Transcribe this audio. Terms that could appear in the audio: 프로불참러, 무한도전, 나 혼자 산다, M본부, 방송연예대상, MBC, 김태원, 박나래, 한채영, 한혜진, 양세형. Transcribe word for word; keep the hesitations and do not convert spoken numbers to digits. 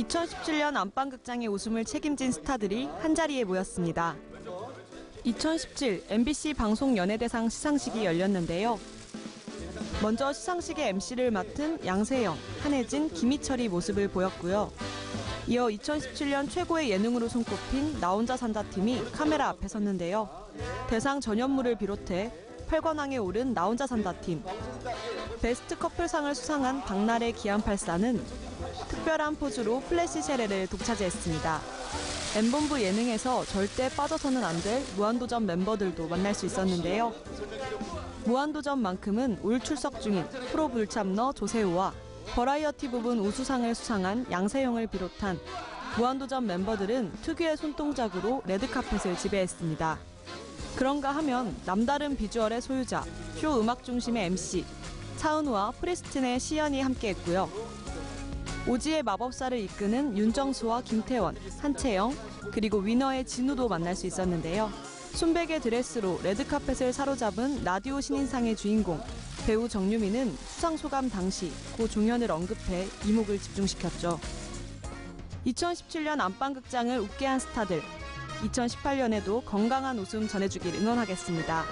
이천십칠 년 안방극장의 웃음을 책임진 스타들이 한자리에 모였습니다. 이천십칠 엠비씨 방송연예대상 시상식이 열렸는데요. 먼저 시상식의 엠씨를 맡은 양세형, 한혜진, 김희철이 모습을 보였고요. 이어 이천십칠 년 최고의 예능으로 손꼽힌 나 혼자 산다 팀이 카메라 앞에 섰는데요. 대상 전현무를 비롯해 팔관왕에 오른 나 혼자 산다 팀, 베스트 커플상을 수상한 박나래 기안팔사는 특별한 포즈로 플래시 세례를 독차지했습니다. M본부 예능에서 절대 빠져서는 안 될 무한도전 멤버들도 만날 수 있었는데요. 무한도전만큼은 올 출석 중인 프로 불참너 조세호와 버라이어티 부분 우수상을 수상한 양세형을 비롯한 무한도전 멤버들은 특유의 손동작으로 레드카펫을 지배했습니다. 그런가 하면 남다른 비주얼의 소유자, 쇼 음악 중심의 엠씨, 차은우와 프리스틴의 시연이 함께했고요. 오지의 마법사를 이끄는 윤정수와 김태원, 한채영, 그리고 위너의 진우도 만날 수 있었는데요. 순백의 드레스로 레드카펫을 사로잡은 라디오 신인상의 주인공, 배우 정유미는 수상 소감 당시 고 종현을 언급해 이목을 집중시켰죠. 이천십칠 년 안방극장을 웃게 한 스타들, 이천십팔 년에도 건강한 웃음 전해주길 응원하겠습니다.